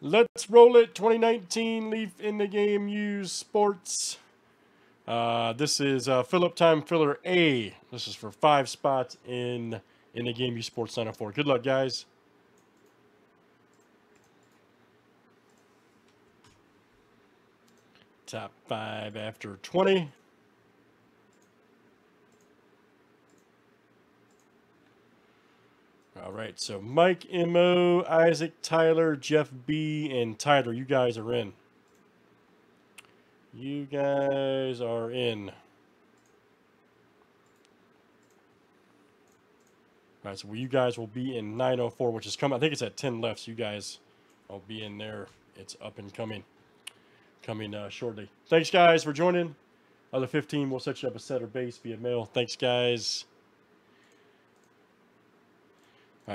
Let's roll it. 2019 Leaf in the game. Use sports. This is fill-up time filler A. This is for 5 spots in the game. Use sports 904. Good luck, guys. Top 5 after 20. All right, so Mike M.O., Isaac, Tyler, Jeff B., and Tyler, you guys are in. You guys are in. All right, so you guys will be in 904, which is coming. I think it's at 10 left, so you guys will be in there. It's up and coming shortly. Thanks, guys, for joining. Other 15, we'll set you up a setter base via mail. Thanks, guys.